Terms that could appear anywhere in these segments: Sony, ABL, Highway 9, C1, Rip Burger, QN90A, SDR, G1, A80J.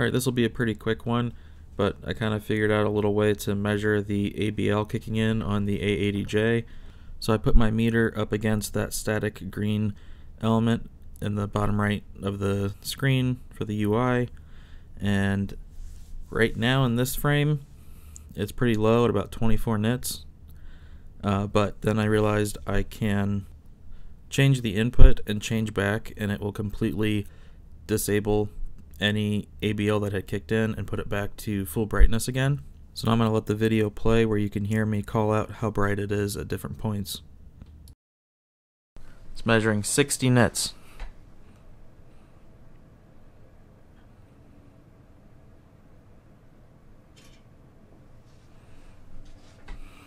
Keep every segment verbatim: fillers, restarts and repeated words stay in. Alright, this will be a pretty quick one, but I kind of figured out a little way to measure the A B L kicking in on the A eighty J. So I put my meter up against that static green element in the bottom right of the screen for the U I, and right now in this frame it's pretty low at about twenty-four nits, uh, but then I realized I can change the input and change back and it will completely disable any A B L that had kicked in and put it back to full brightness again. So now I'm going to let the video play where you can hear me call out how bright it is at different points. It's measuring sixty nits.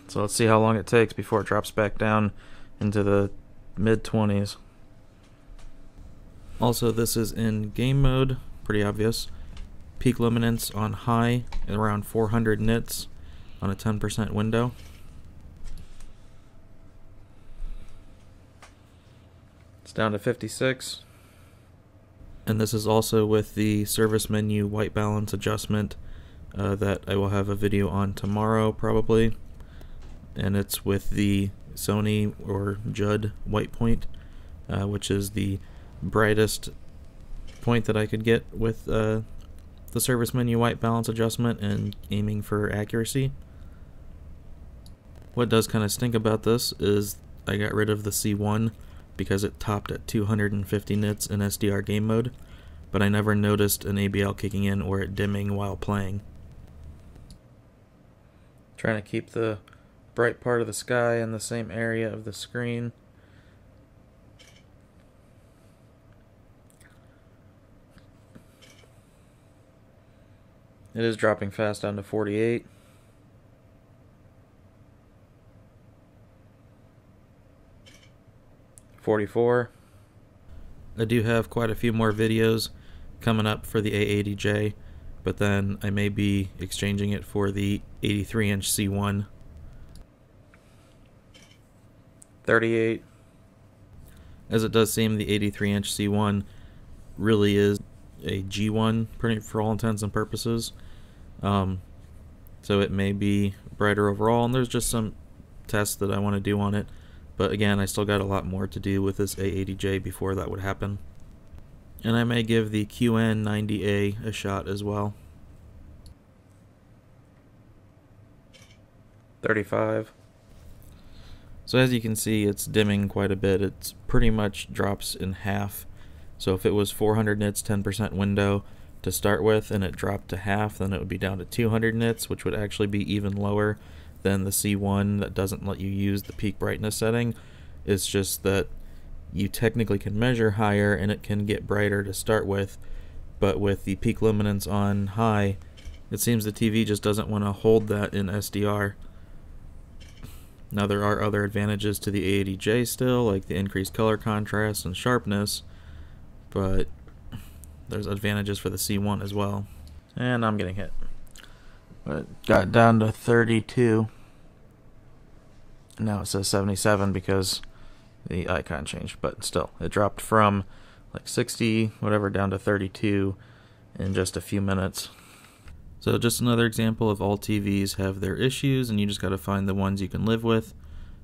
So let's see how long it takes before it drops back down into the mid twenties. Also, this is in game mode, pretty obvious. Peak luminance on high at around four hundred nits on a ten percent window. It's down to fifty-six. And this is also with the service menu white balance adjustment uh, that I will have a video on tomorrow probably. And it's with the Sony or J U D white point, uh, which is the brightest point that I could get with uh, the service menu white balance adjustment and aiming for accuracy. What does kind of stink about this is I got rid of the C one because it topped at two hundred fifty nits in S D R game mode, but I never noticed an A B L kicking in or it dimming while playing. Trying to keep the bright part of the sky in the same area of the screen. It is dropping fast down to forty-eight. forty-four. I do have quite a few more videos coming up for the A eighty J, but then I may be exchanging it for the eighty-three inch C one. thirty-eight. As it does seem, the eighty-three inch C one really is a G one pretty for all intents and purposes, um, so it may be brighter overall, and there's just some tests that I want to do on it, but again I still got a lot more to do with this A eighty J before that would happen, and I may give the Q N ninety A a shot as well. thirty-five. So as you can see, it's dimming quite a bit. It's pretty much drops in half. So if it was four hundred nits, ten percent window to start with, and it dropped to half, then it would be down to two hundred nits, which would actually be even lower than the C one that doesn't let you use the peak brightness setting. It's just that you technically can measure higher and it can get brighter to start with, but with the peak luminance on high, it seems the T V just doesn't want to hold that in S D R. Now there are other advantages to the A eighty J still, like the increased color contrast and sharpness, but there's advantages for the C one as well. And I'm getting hit. But got down to thirty-two. Now it says seventy-seven because the icon changed, but still, it dropped from like sixty, whatever, down to thirty-two in just a few minutes. So just another example of all T Vs have their issues and you just gotta find the ones you can live with.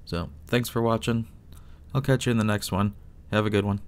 So thanks for watching. I'll catch you in the next one. Have a good one.